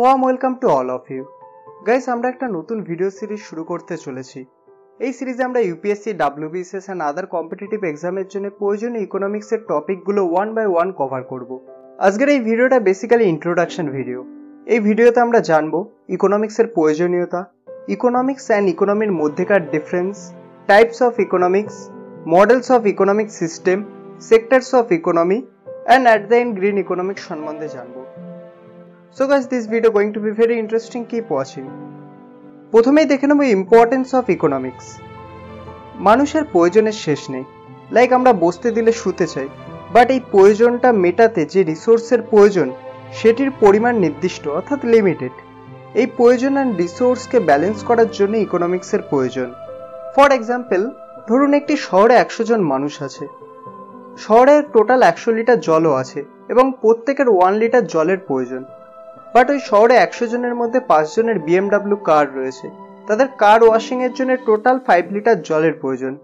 Warm welcome to all of you guys আমরা একটা নতুন ভিডিও সিরিজ শুরু করতে চলেছি। এই সিরিজে আমরা UPSC WBCS and other competitive এক্সামের জন্য প্রয়োজনীয় ইকোনমিক্সের টপিকগুলো ওয়ান বাই ওয়ান কভার করব। আজকের এই ভিডিওটা বেসিক্যালি ইন্ট্রোডাকশন ভিডিও। এই ভিডিওতে আমরা জানব ইকোনমিক্সের প্রয়োজনীয়তা, ইকোনমিক্স এন্ড ইকোনমির মধ্যেকার difference, types of economics, models of economic system, sectors of economy and at the end green economics সম্বন্ধে জানবো। So guys, this video going to be very interesting, keep watching। প্রথমেই দেখে নেব ইম্পর্টেন্স অফ ইকোনমিক্স। মানুষের প্রয়োজনের শেষ নেই। Like আমরা বসতে দিলে শুতে চাই, বাট এই প্রয়োজনটা মেটাতে যে রিসোর্সের প্রয়োজন সেটির পরিমাণ নির্দিষ্ট অর্থাৎ লিমিটেড। এই প্রয়োজন আর রিসোর্সকে ব্যালেন্স করার জন্য ইকোনমিক্সের প্রয়োজন। ফর এক্সাম্পল ধরুন একটি শহরে 100 জন মানুষ আছে, শহরে টোটাল 100 লিটার জলও আছে এবং প্রত্যেকের 1 লিটার জলের প্রয়োজন, বাট ওই শহরে 100 জনের মধ্যে 5 জনের BMW কার রয়েছে, তাদের কার ওয়াশিং এর জন্য টোটাল 5 লিটার জলের প্রয়োজন।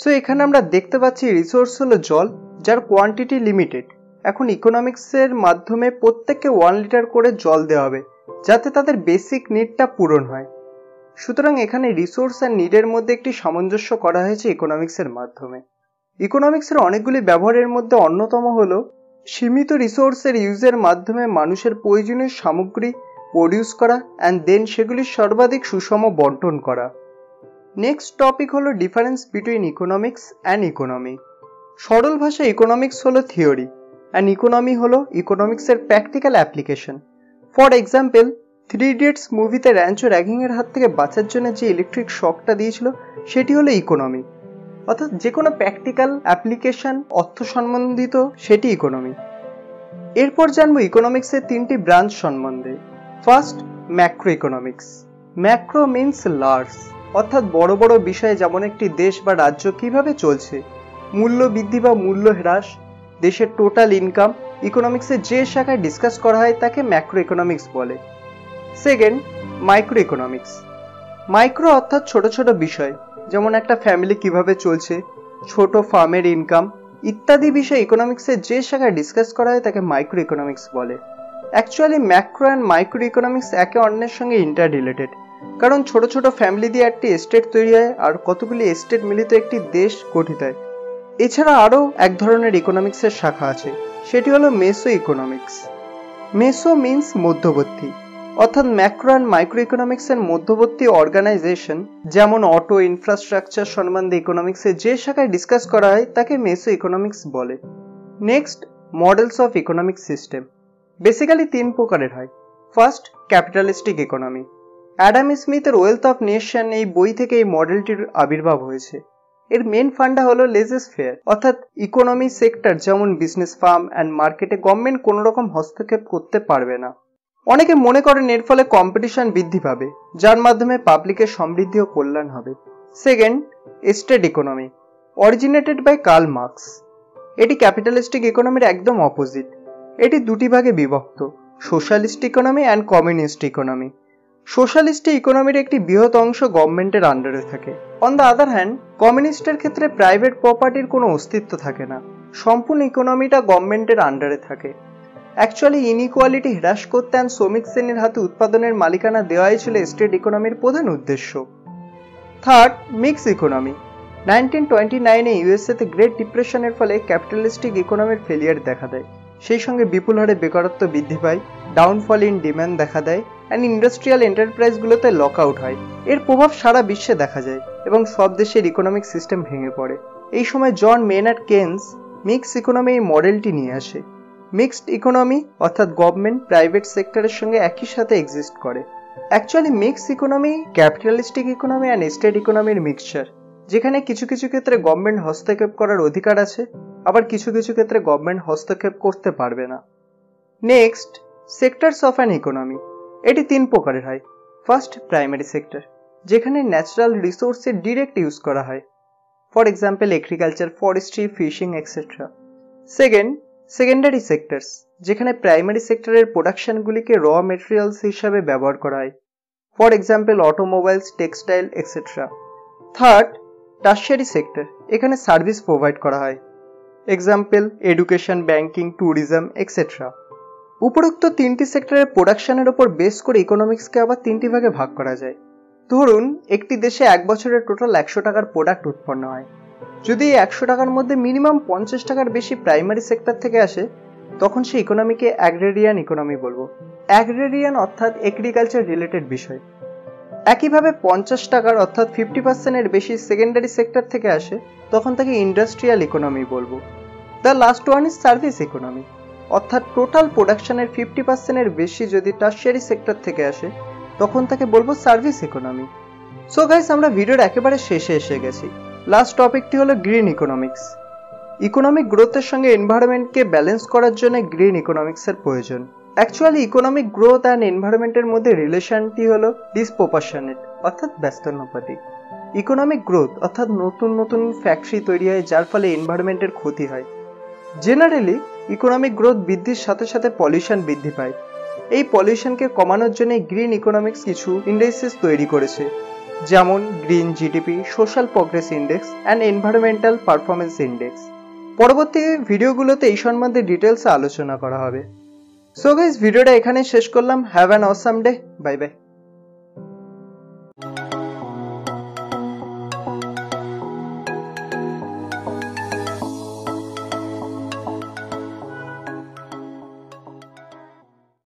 সো এখানে আমরা দেখতে পাচ্ছি রিসোর্স হলো জল, যার কোয়ান্টিটি লিমিটেড। এখন ইকোনমিক্সের মাধ্যমে প্রত্যেককে 1 লিটার করে জল দেওয়া হবে যাতে তাদের বেসিক নিডটা পূরণ হয়। সুতরাং এখানে রিসোর্স আর নিডের মধ্যে একটি সামঞ্জস্য করা হয়েছে ইকোনমিক্সের মাধ্যমে। ইকোনমিক্সের অনেকগুলি ব্যবহারের মধ্যে অন্যতম হলো সীমিত রিসোর্সের ইউজের মাধ্যমে মানুষের প্রয়োজনীয় সামগ্রী প্রোডিউস করা অ্যান্ড দেন সেগুলির সর্বাধিক সুষম বন্টন করা। নেক্সট টপিক হলো difference between economics and economy. সরল ভাষায় ইকোনমিক্স হলো থিওরি অ্যান্ড ইকোনমি হলো ইকোনমিক্সের practical application. For example 3 Idiots মুভিতে র্যাঞ্চো র্যাগিংয়ের হাত থেকে বাঁচার জন্য যে ইলেকট্রিক শকটা দিয়েছিল সেটি হলো ইকোনমি, অর্থাৎ যে কোনো প্র্যাকটিক্যাল অ্যাপ্লিকেশন অর্থ সম্বন্ধিত সেটি ইকোনমি। এরপর জানবো ইকোনমিক্সের 3টি ব্রাঞ্চ সম্বন্ধে। First macro economics. Macro means large, অর্থাৎ বড় বড় বিষয়ে যেমন একটি দেশ বা রাজ্য কিভাবে চলছে, মূল্য বৃদ্ধি বা মূল্য হ্রাস, দেশের টোটাল ইনকাম, ইকোনমিক্সের যে শাখায় ডিসকাস করা হয় তাকে ম্যাক্রো ইকোনমিক্স বলে। Second micro economics. মাইক্রো অর্থাৎ ছোট ছোট বিষয়, যেমন একটা ফ্যামিলি কিভাবে চলছে, ছোট ফার্মের ইনকাম ইত্যাদি বিষয় ইকোনমিক্সের যে শাখায় ডিসকাস করা হয় তাকে মাইক্রো ইকোনমিক্স বলে। Actually macro and micro economics একে অন্যের সঙ্গে ইন্টার রিলেটেড, কারণ ছোট ছোট ফ্যামিলি দিয়ে একটি এস্টেট তৈরি হয় আর কতগুলি এস্টেট মিলিত একটি দেশ গঠিত হয়। এছাড়া আরও এক ধরনের ইকোনমিক্সের শাখা আছে, সেটি হলো মেসো ইকোনমিক্স। মেসো মিনস মধ্যবর্তী, অর্থাৎ ম্যাক্রো অ্যান্ড মাইক্রো ইকোনমিক্সের মধ্যবর্তী অর্গানাইজেশন, যেমন অটো ইনফ্রাস্ট্রাকচার সম্বন্ধে ইকোনমিক্সের যে শাখায় ডিসকাস করা হয় তাকে মেসো ইকোনমিক্স বলে। Next models of economic system. Basically 3 প্রকারের হয়। First capitalistic economy. অ্যাডাম স্মিথের ওয়েলথ অফ নেশন এই বই থেকে এই মডেলটির আবির্ভাব হয়েছে। এর মেন ফান্ডা হলো লেজেস ফেয়ার, অর্থাৎ ইকোনমি সেক্টর যেমন বিজনেস, ফার্ম অ্যান্ড মার্কেটে গভর্নমেন্ট কোনো রকম হস্তক্ষেপ করতে পারবে না। অনেকে মনে করেন এর ফলে কম্পিটিশন বৃদ্ধি পাবে, যার মাধ্যমে পাবলিকের সমৃদ্ধি ও কল্যাণ হবে। Second state economy, originated by Karl Marx. এটি ক্যাপিটালিস্টিক ইকোনমির একদম অপোজিট। এটি 2টি ভাগে বিভক্ত, socialist economy and communist economy. Socialist ইকোনমির একটি বৃহৎ অংশ গভর্নমেন্টের আন্ডারে থাকে। অন দ্য আদার হ্যান্ড কমিউনিস্টের ক্ষেত্রে প্রাইভেট প্রপার্টির কোনো অস্তিত্ব থাকে না, সম্পূর্ণ ইকোনমিটা গভর্নমেন্টের আন্ডারে থাকে। অ্যাকচুয়ালি ইনইকুয়ালিটি হ্রাস করতে অ্যান্ড শ্রমিক শ্রেণীর হাতে উৎপাদনের মালিকানা দেওয়াই ছিল স্টেট ইকোনমির প্রধান উদ্দেশ্য। Third mix economy. 1929 ইউএসএতে গ্রেট ডিপ্রেশনের ফলে ক্যাপিটালিস্টিক ইকোনমির ফেলিয়ার দেখা দেয়, সেই সঙ্গে বিপুল হারে বেকারত্ব বৃদ্ধি পায়, ডাউনফল ইন ডিম্যান্ড দেখা দেয় অ্যান্ড ইন্ডাস্ট্রিয়াল এন্টারপ্রাইজগুলোতে লক আউট হয়। এর প্রভাব সারা বিশ্বে দেখা যায় এবং সব দেশের ইকোনমিক সিস্টেম ভেঙে পড়ে। এই সময় John Maynard Keynes mix economy এই মডেলটি নিয়ে আসে। মিক্সড ইকোনমি অর্থাৎ গভর্নমেন্ট প্রাইভেট সেক্টরের সঙ্গে একই সাথে এক্সিস্ট করে। Actually mixed economy capitalistic economy and state ইকোনমির মিক্সচার, যেখানে কিছু কিছু ক্ষেত্রে গভর্নমেন্ট হস্তক্ষেপ করার অধিকার আছে, আবার কিছু কিছু ক্ষেত্রে গভর্নমেন্ট হস্তক্ষেপ করতে পারবে না। Next sectors of an economy. এটি 3 প্রকারের হয়। ফার্স্ট প্রাইমারি সেক্টর, যেখানে ন্যাচারাল রিসোর্সের ডিরেক্ট ইউজ করা হয়, for example agriculture, forestry, fishing etcetera. Second secondary sectors, যেখানে প্রাইমারি সেক্টরের প্রোডাকশনগুলিকে র মেটেরিয়ালস হিসাবে ব্যবহার করা হয়, for example automobiles, textile etcetera. Third tertiary sector, এখানে সার্ভিস প্রোভাইড করা হয়, example education, banking, tourism etcetera. উপরোক্ত তিনটি সেক্টরের প্রোডাকশনের উপর বেস করে ইকোনমিক্সকে আবার তিনটি ভাগে ভাগ করা যায়। ধরুন একটি দেশে এক বছরে টোটাল ১০০ টাকার প্রোডাক্ট উৎপন্ন হয়। যদি ১০০ টাকার মধ্যে মিনিমাম ৫০ টাকার বেশি প্রাইমারি সেক্টর থেকে আসে তখন সেই ইকোনমিকে অ্যাগ্রেরিয়ান ইকোনমি বলবো। অ্যাগ্রেরিয়ান অর্থাৎ এগ্রিকালচার রিলেটেড বিষয়। একইভাবে ৫০ টাকার অর্থাৎ 50%-এর বেশি সেকেন্ডারি সেক্টর থেকে আসে তখন তাকে ইন্ডাস্ট্রিয়াল ইকোনমি বলবো। The last one is service economy, অর্থাৎ টোটাল প্রোডাকশনের 50%-এর বেশি যদি টারশিয়ারি সেক্টর থেকে আসে তখন তাকে বলবো সার্ভিস ইকোনমি। সো গাইস, আমরা ভিডিওর একেবারে শেষে এসে গেছি। লাস্ট টপিকটি হলো গ্রিন ইকোনমিক্স। ইকোনমিক গ্রোথের সঙ্গে এনভায়রনমেন্টকে ব্যালেন্স করার জন্য গ্রিন ইকোনমিক্সের প্রয়োজন। অ্যাকচুয়ালি ইকোনমিক গ্রোথ অ্যান্ড এনভায়রনমেন্টের মধ্যে রিলেশনটি হলো ডিসপ্রপোর্শনেট অর্থাৎ ব্যস্তানুপাতিক। ইকোনমিক গ্রোথ অর্থাৎ নতুন নতুন ফ্যাক্টরি তৈরি হয় যার ফলে এনভায়রনমেন্টের ক্ষতি হয়। জেনারেলি ইকোনমিক গ্রোথ বৃদ্ধির সাথে সাথে পলিউশন বৃদ্ধি পায়। এই পলিউশনকে কমানোর জন্য গ্রিন ইকোনমিক্স কিছু ইন্ডেক্সেস তৈরি করেছে, যেমন green GDP, social progress index and environmental performance index. পরবর্তী ভিডিওগুলোতে এই সম্বন্ধে ডিটেলসে আলোচনা করা হবে। সো গাইস, ভিডিওটা এখানে শেষ করলাম। Have an awesome day, bye by.